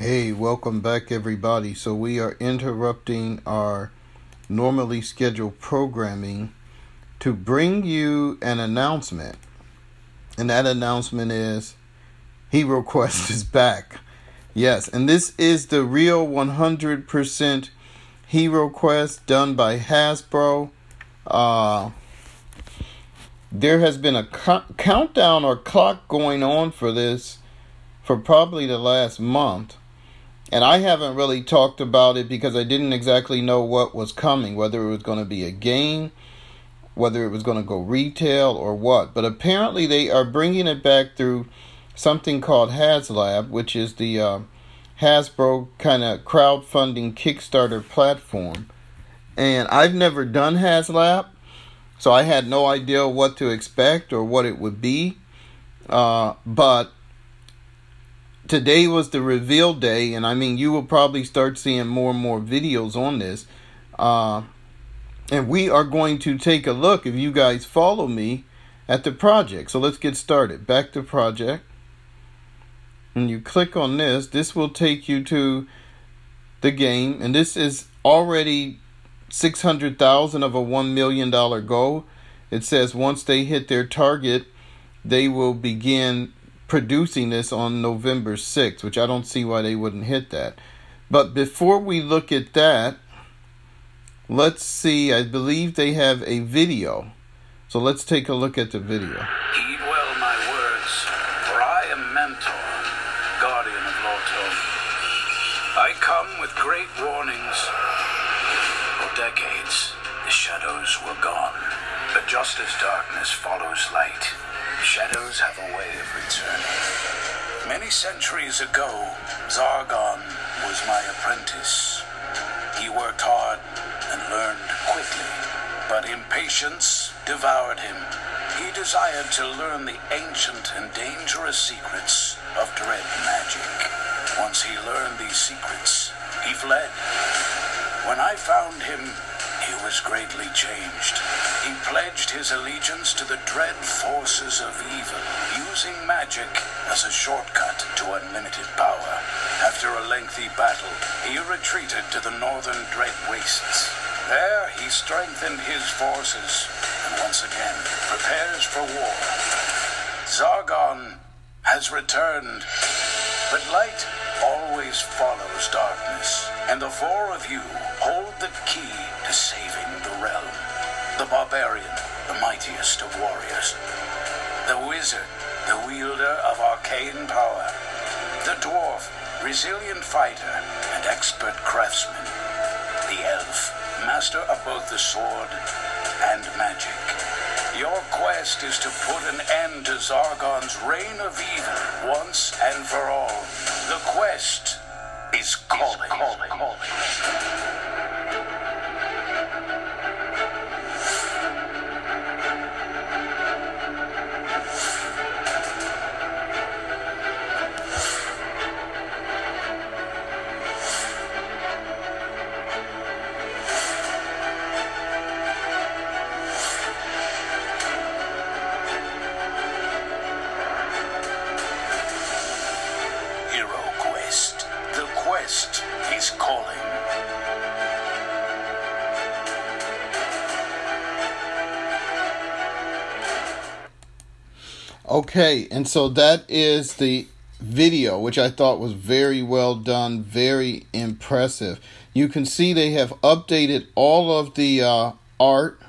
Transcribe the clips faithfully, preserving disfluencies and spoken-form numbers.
Hey, welcome back everybody. So we are interrupting our normally scheduled programming to bring you an announcement. And that announcement is Heroquest is back. Yes, and this is the real one hundred percent Heroquest done by Hasbro. Uh, there has been a co- countdown or clock going on for this for probably the last month. And I haven't really talked about it because I didn't exactly know what was coming, whether it was going to be a game, whether it was going to go retail or what. But apparently they are bringing it back through something called HasLab, which is the uh, Hasbro kind of crowdfunding Kickstarter platform. And I've never done HasLab, so I had no idea what to expect or what it would be. Uh, but today was the reveal day, and I mean, you will probably start seeing more and more videos on this. Uh, and we are going to take a look, if you guys follow me, at the project. So let's get started. Back to project. And you click on this. This will take you to the game. And this is already six hundred thousand of a one million dollars goal. It says once they hit their target, they will begin producing this on November sixth, which I don't see why they wouldn't hit that. But before we look at that, let's see, I believe they have a video. So let's take a look at the video. Heed well my words, for I am Mentor, guardian of Lothlorien. I come with great warnings. For decades, the shadows were gone, but just as darkness follows light, shadows have a way of returning. Many centuries ago, Zargon was my apprentice. He worked hard and learned quickly, but impatience devoured him. He desired to learn the ancient and dangerous secrets of dread magic. Once he learned these secrets, he fled. When I found him, he was greatly changed. He pledged his allegiance to the dread forces of evil, using magic as a shortcut to unlimited power. After a lengthy battle, he retreated to the northern dread wastes. There, he strengthened his forces, and once again prepares for war. Zargon has returned, but light always follows darkness, and the four of you hold the key to saving the realm. The barbarian, the mightiest of warriors. The wizard, the wielder of arcane power. The dwarf, resilient fighter and expert craftsman. The elf, master of both the sword and magic. Your quest is to put an end to Zargon's reign of evil once and for all. The quest is calling. Is calling. calling. Okay, and so that is the video, which I thought was very well done, very impressive. You can see they have updated all of the uh, art.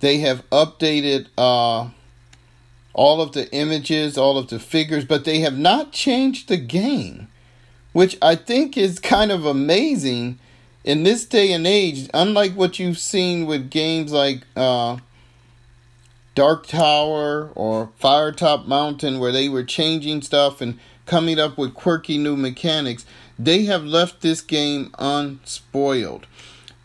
They have updated uh, all of the images, all of the figures, but they have not changed the game, which I think is kind of amazing in this day and age, unlike what you've seen with games like Uh, Dark Tower or Firetop Mountain, where they were changing stuff and coming up with quirky new mechanics. They have left this game unspoiled.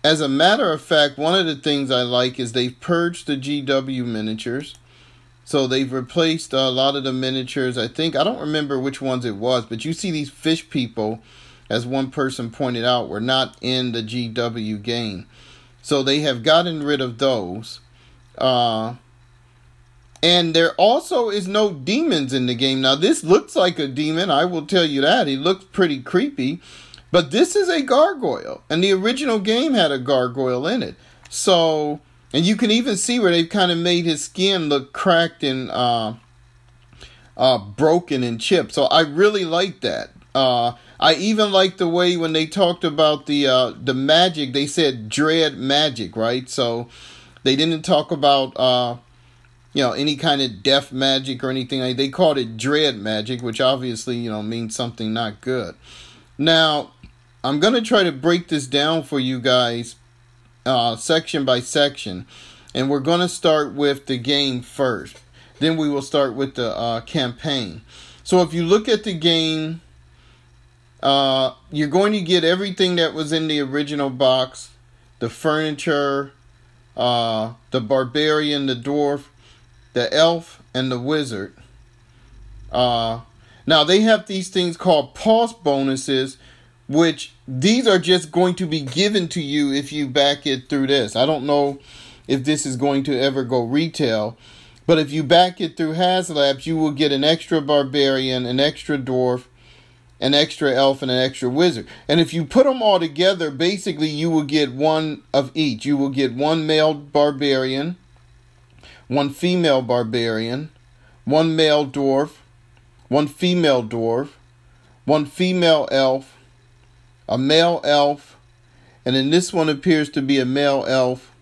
As a matter of fact, one of the things I like is they've purged the G W miniatures. So they've replaced a lot of the miniatures. I think, I don't remember which ones it was, but you see these fish people, as one person pointed out, were not in the G W game. So they have gotten rid of those. Uh... And there also is no demons in the game. Now, this looks like a demon, I will tell you that. He looks pretty creepy. But this is a gargoyle. And the original game had a gargoyle in it. So, and you can even see where they've kind of made his skin look cracked and uh, uh, broken and chipped. So I really like that. Uh, I even like the way when they talked about the, uh, the magic, they said dread magic, right? So they didn't talk about... Uh, you know, any kind of death magic or anything like that. They called it dread magic, which obviously, you know, means something not good. Now, I'm going to try to break this down for you guys uh, section by section. And we're going to start with the game first. Then we will start with the uh, campaign. So if you look at the game, uh, you're going to get everything that was in the original box. The furniture, uh, the barbarian, the dwarf, the elf, and the wizard. Uh, now, they have these things called pulse bonuses, which these are just going to be given to you if you back it through this. I don't know if this is going to ever go retail, but if you back it through HasLab, you will get an extra barbarian, an extra dwarf, an extra elf, and an extra wizard. And if you put them all together, basically you will get one of each. You will get one male barbarian, one female barbarian, one male dwarf, one female dwarf, one female elf, a male elf, and then this one appears to be a male elf,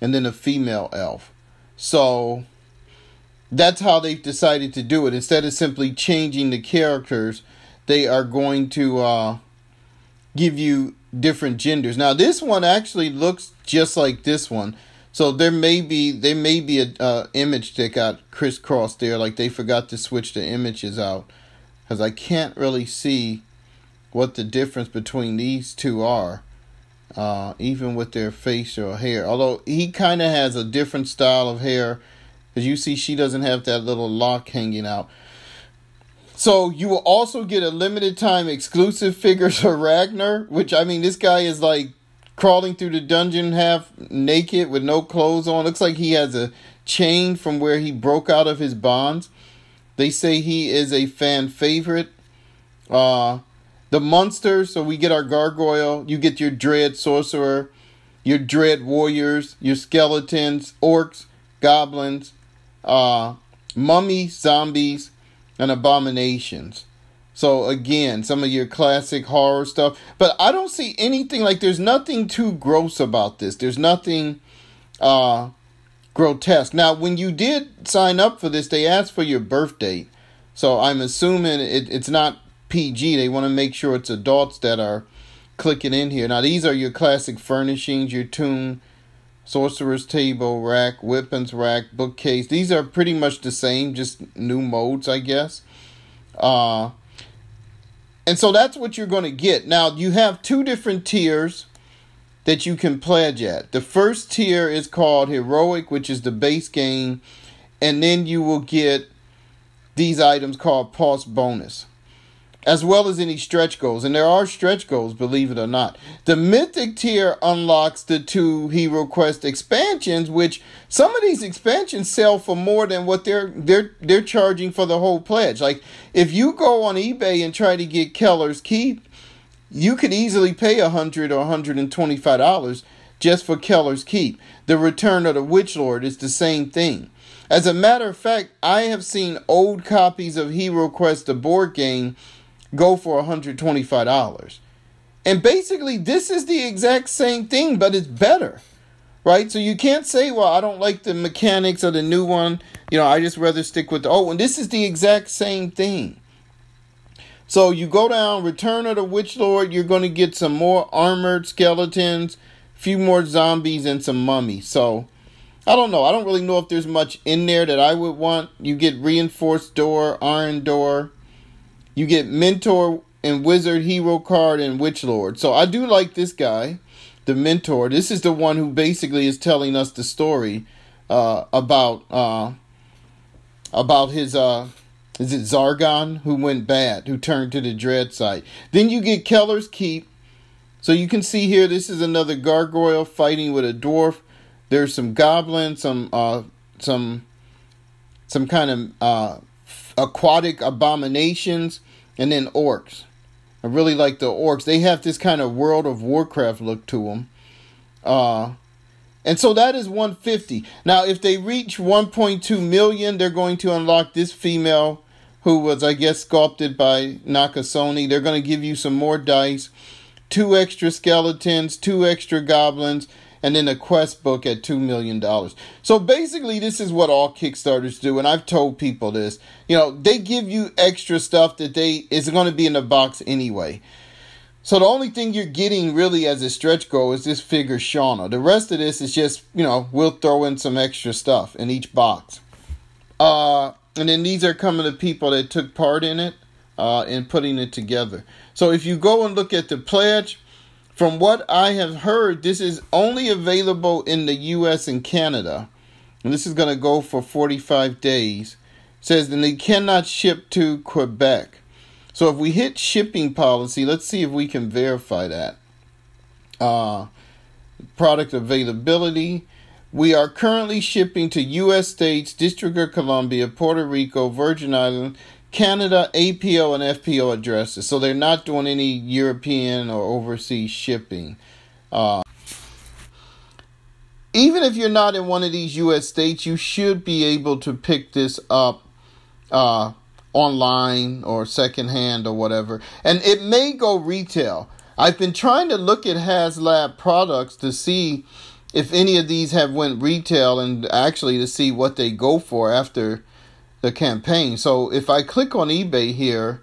and then a female elf. So that's how they've decided to do it. Instead of simply changing the characters, they are going to uh, give you different genders. Now this one actually looks just like this one. So there may be there may be a uh, image that got crisscrossed there, like they forgot to switch the images out, because I can't really see what the difference between these two are, uh, even with their facial hair. Although he kind of has a different style of hair, because you see she doesn't have that little lock hanging out. So you will also get a limited time exclusive figure for Ragnar, which I mean this guy is like crawling through the dungeon half naked with no clothes on. Looks like he has a chain from where he broke out of his bonds. They say he is a fan favorite. Uh, the monster, so we get our gargoyle. You get your dread sorcerer, your dread warriors, your skeletons, orcs, goblins, uh, mummies, zombies, and abominations. So, again, some of your classic horror stuff. But I don't see anything, like, there's nothing too gross about this. There's nothing uh, grotesque. Now, when you did sign up for this, they asked for your birth date. So, I'm assuming it, it's not P G. They want to make sure it's adults that are clicking in here. Now, these are your classic furnishings, your tomb, sorcerer's table, rack, weapons rack, bookcase. These are pretty much the same, just new modes, I guess. Uh... And so that's what you're going to get. Now, you have two different tiers that you can pledge at. The first tier is called Heroic, which is the base game. And then you will get these items called Pulse Bonus, as well as any stretch goals. And there are stretch goals, believe it or not. The Mythic tier unlocks the two HeroQuest expansions, which some of these expansions sell for more than what they're they're they're charging for the whole pledge. Like, if you go on eBay and try to get Keller's Keep, you could easily pay one hundred dollars or one hundred twenty-five dollars just for Keller's Keep. The Return of the Witch Lord is the same thing. As a matter of fact, I have seen old copies of HeroQuest, the board game, go for one hundred twenty-five dollars. And basically, this is the exact same thing, but it's better, right? So you can't say, well, I don't like the mechanics of the new one. You know, I just rather stick with the old one. This is the exact same thing. So you go down, Return of the Witch Lord, you're going to get some more armored skeletons, a few more zombies, and some mummies. So I don't know. I don't really know if there's much in there that I would want. You get Reinforced Door, Iron Door. You get Mentor and Wizard, Hero Card, and Witch Lord. So I do like this guy, the Mentor. This is the one who basically is telling us the story uh, about uh, about his, uh, is it Zargon, who went bad, who turned to the dread side. Then you get Keller's Keep. So you can see here, this is another gargoyle fighting with a dwarf. There's some goblins, some uh, some some kind of uh, aquatic abominations, and then orcs. I really like the orcs. They have this kind of World of Warcraft look to them. Uh, and so that is one fifty. Now, if they reach one point two million, they're going to unlock this female who was, I guess, sculpted by Nakasone. They're going to give you some more dice, two extra skeletons, two extra goblins, and then a quest book at two million dollars. So basically, this is what all Kickstarters do, and I've told people this. You know, they give you extra stuff that they is going to be in the box anyway. So the only thing you're getting really as a stretch goal is this figure, Shauna. The rest of this is just, you know, we'll throw in some extra stuff in each box. Uh, and then these are coming to people that took part in it uh, and putting it together. So if you go and look at the pledge, from what I have heard, this is only available in the U S and Canada. And this is going to go for forty-five days. It says, and they cannot ship to Quebec. So if we hit shipping policy, let's see if we can verify that. Uh, product availability. We are currently shipping to U S states, District of Columbia, Puerto Rico, Virgin Islands, Canada, A P O and F P O addresses. So they're not doing any European or overseas shipping. Uh, even if you're not in one of these U S states, you should be able to pick this up uh, online or secondhand or whatever. And it may go retail. I've been trying to look at HasLab products to see if any of these have went retail and actually to see what they go for after the campaign. So if I click on eBay here,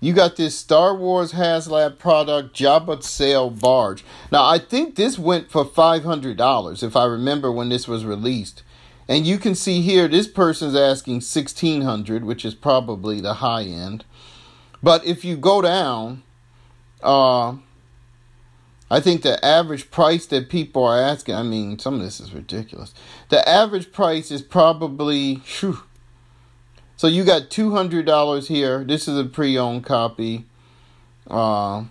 you got this Star Wars HasLab product Jabba Sail Barge. Now I think this went for five hundred dollars if I remember when this was released. And you can see here this person's asking sixteen hundred dollars, which is probably the high end. But if you go down, uh, I think the average price that people are asking, I mean, some of this is ridiculous. The average price is probably, whew, so you got two hundred dollars here. This is a pre-owned copy. Uh,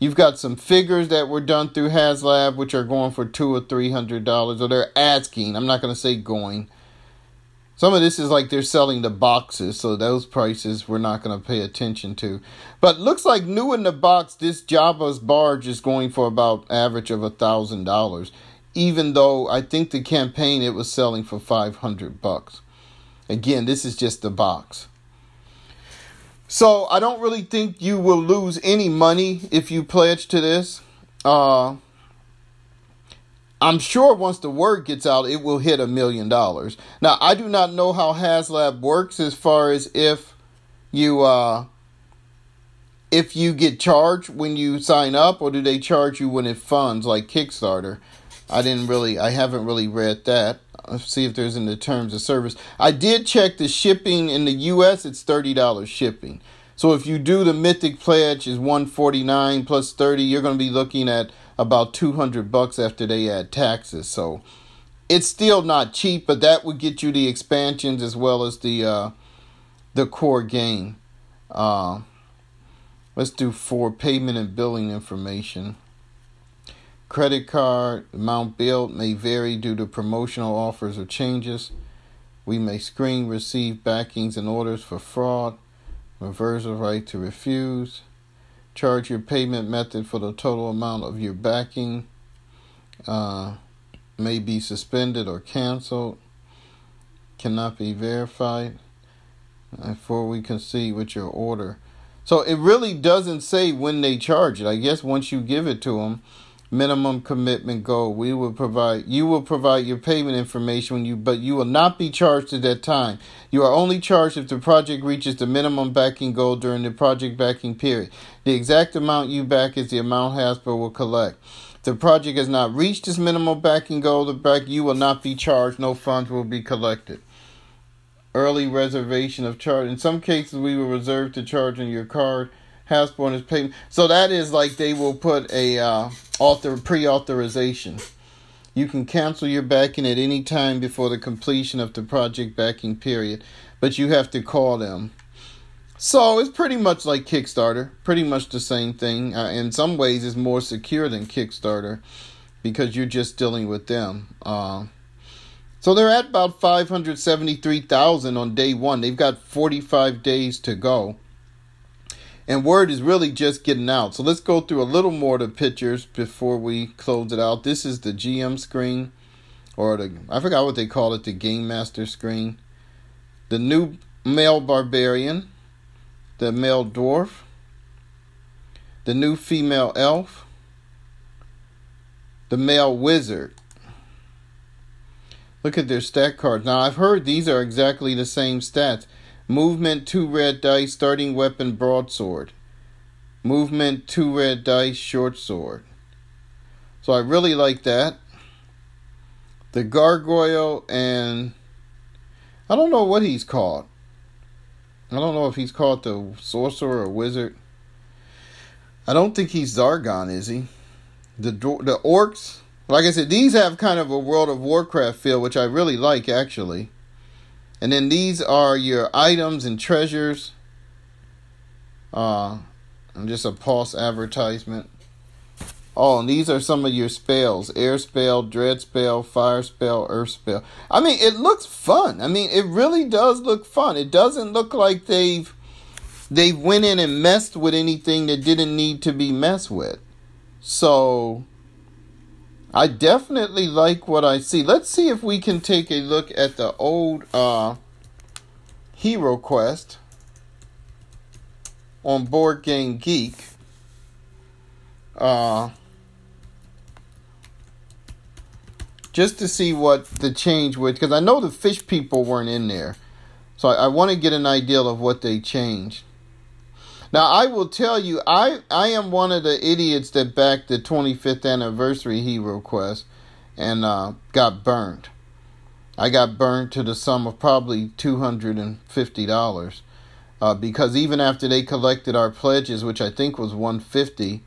you've got some figures that were done through HasLab, which are going for two hundred or three hundred dollars. Or they're asking. I'm not going to say going. Some of this is like they're selling the boxes. So those prices we're not going to pay attention to. But looks like new in the box, this Jabba's Barge is going for about average of one thousand dollars. Even though I think the campaign, it was selling for five hundred bucks. Again, this is just the box. So I don't really think you will lose any money if you pledge to this. Uh, I'm sure once the word gets out, it will hit a million dollars. Now, I do not know how HasLab works as far as if you uh, if you get charged when you sign up, or do they charge you when it funds like Kickstarter? I didn't really, I haven't really read that. Let's see if there's in the terms of service. I did check the shipping in the U S. It's thirty dollars shipping. So if you do the Mythic Pledge, is one forty-nine plus thirty. You're going to be looking at about two hundred bucks after they add taxes. So it's still not cheap, but that would get you the expansions as well as the uh, the core game. Uh, let's do four payment and billing information. Credit card amount billed may vary due to promotional offers or changes. We may screen, receive backings and orders for fraud, reverse the right to refuse, charge your payment method for the total amount of your backing, uh, may be suspended or canceled, cannot be verified, before we concede with your order. So it really doesn't say when they charge it. I guess once you give it to them. Minimum commitment goal. We will provide, you will provide your payment information when you, but you will not be charged at that time. You are only charged if the project reaches the minimum backing goal during the project backing period. The exact amount you back is the amount Hasbro will collect. If the project has not reached its minimum backing goal, the back you will not be charged. No funds will be collected. Early reservation of charge. In some cases, we will reserve the charge on your card. Hasbro and his payment. So that is like they will put a uh, author pre-authorization. You can cancel your backing at any time before the completion of the project backing period, but you have to call them. So it's pretty much like Kickstarter, pretty much the same thing. Uh, in some ways, it's more secure than Kickstarter because you're just dealing with them. Uh, So they're at about five hundred seventy-three thousand on day one. They've got forty-five days to go. And word is really just getting out. So let's go through a little more of the pictures before we close it out. This is the G M screen, or the, I forgot what they call it, the Game Master screen. The new male barbarian, the male dwarf, the new female elf, the male wizard. Look at their stat cards. Now, I've heard these are exactly the same stats. Movement, two red dice, starting weapon, broadsword. Movement, two red dice, short sword. So I really like that. The gargoyle, and I don't know what he's called. I don't know if he's called the sorcerer or wizard. I don't think he's Zargon, is he? The the orcs. Like I said, these have kind of a World of Warcraft feel, which I really like, actually. And then these are your items and treasures. Uh, and just a pulse advertisement. Oh, and these are some of your spells. Air spell, dread spell, fire spell, earth spell. I mean, it looks fun. I mean, it really does look fun. It doesn't look like they've they went in and messed with anything that didn't need to be messed with. So, I definitely like what I see. Let's see if we can take a look at the old uh, Heroquest on Board Game Geek. Uh, just to see what the change was, because I know the fish people weren't in there. So I, I want to get an idea of what they changed. Now, I will tell you, I, I am one of the idiots that backed the twenty-fifth anniversary HeroQuest and uh, got burned. I got burned to the sum of probably two hundred fifty dollars uh, because even after they collected our pledges, which I think was one hundred fifty dollars,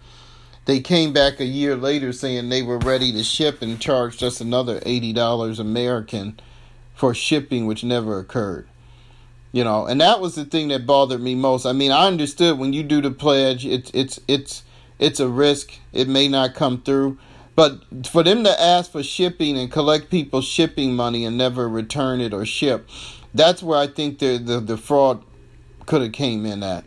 they came back a year later saying they were ready to ship and charged us another eighty dollars American for shipping, which never occurred. You know, and that was the thing that bothered me most. I mean, I understood when you do the pledge, it's it's it's it's a risk. It may not come through. But for them to ask for shipping and collect people's shipping money and never return it or ship, that's where I think the the, the fraud could have came in at,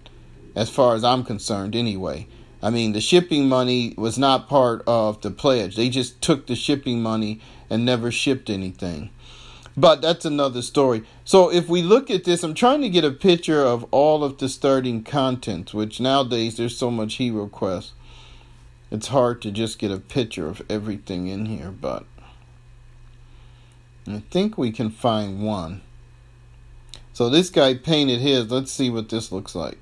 as far as I'm concerned anyway. I mean, the shipping money was not part of the pledge. They just took the shipping money and never shipped anything. But that's another story. So if we look at this, I'm trying to get a picture of all of the starting content, which nowadays there's so much HeroQuest. It's hard to just get a picture of everything in here, but I think we can find one. So this guy painted his. Let's see what this looks like.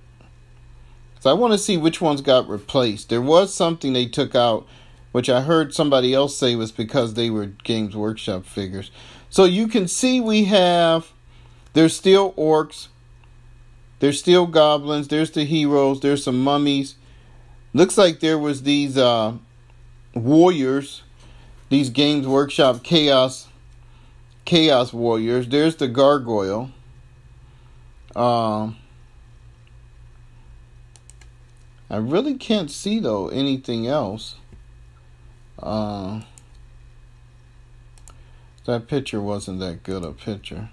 So I want to see which ones got replaced. There was something they took out, which I heard somebody else say was because they were Games Workshop figures. So you can see we have, there's still orcs, there's still goblins, there's the heroes, there's some mummies. Looks like there was these uh, warriors, these Games Workshop chaos, chaos warriors. There's the gargoyle. Um, I really can't see, though, anything else. Uh, that picture wasn't that good a picture.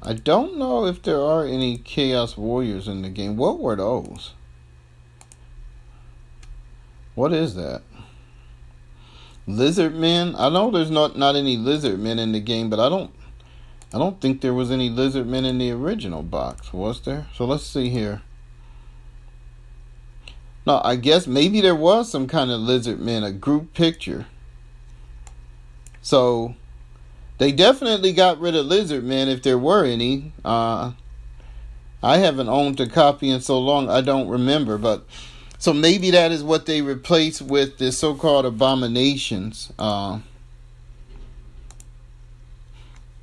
I don't know if there are any Chaos Warriors in the game. What were those? What is that? Lizard Men? I know there's not, not any Lizard Men in the game, but I don't I don't think there was any Lizard Men in the original box, was there? So let's see here. No, I guess maybe there was some kind of lizard man, a group picture. So they definitely got rid of lizard men if there were any. Uh, I haven't owned a copy in so long, I don't remember. But so maybe that is what they replaced with the so-called abominations. Uh,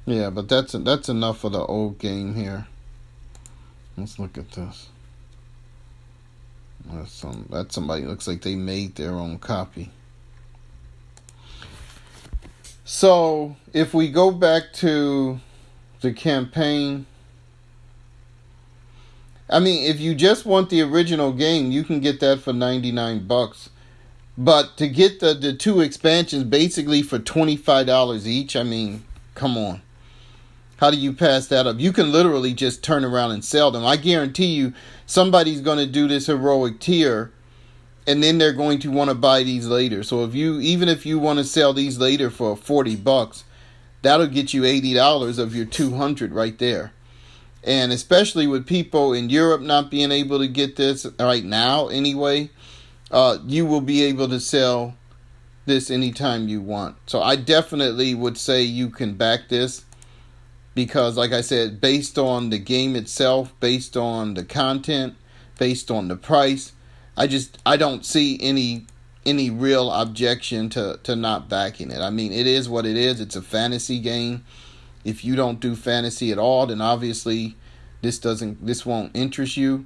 yeah, but that's that's enough of the old game here. Let's look at this. That's, some, that's somebody looks like they made their own copy. So if we go back to the campaign, I mean, if you just want the original game, you can get that for ninety-nine bucks. But to get the, the two expansions basically for twenty-five dollars each, I mean, come on. How do you pass that up? You can literally just turn around and sell them. I guarantee you somebody's going to do this heroic tier, and then they're going to want to buy these later. So if you, even if you want to sell these later for forty bucks, that'll get you eighty dollars of your two hundred right there. And especially with people in Europe not being able to get this right now anyway, uh, you will be able to sell this anytime you want. So I definitely would say you can back this. Because, like I said, based on the game itself, based on the content, based on the price, I just, I don't see any any real objection to, to not backing it. I mean, it is what it is. It's a fantasy game. If you don't do fantasy at all, then obviously this doesn't, this won't interest you.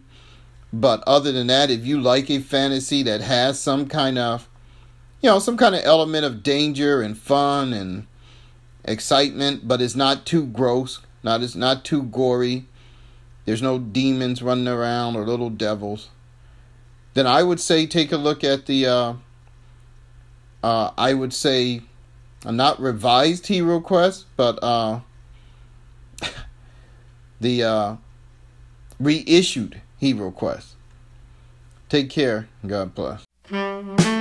But other than that, if you like a fantasy that has some kind of, you know, some kind of element of danger and fun and excitement, but it's not too gross, not it's not too gory, there's no demons running around or little devils, then I would say take a look at the uh uh I would say uh, not revised HeroQuest, but uh the uh reissued HeroQuest. Take care. God bless.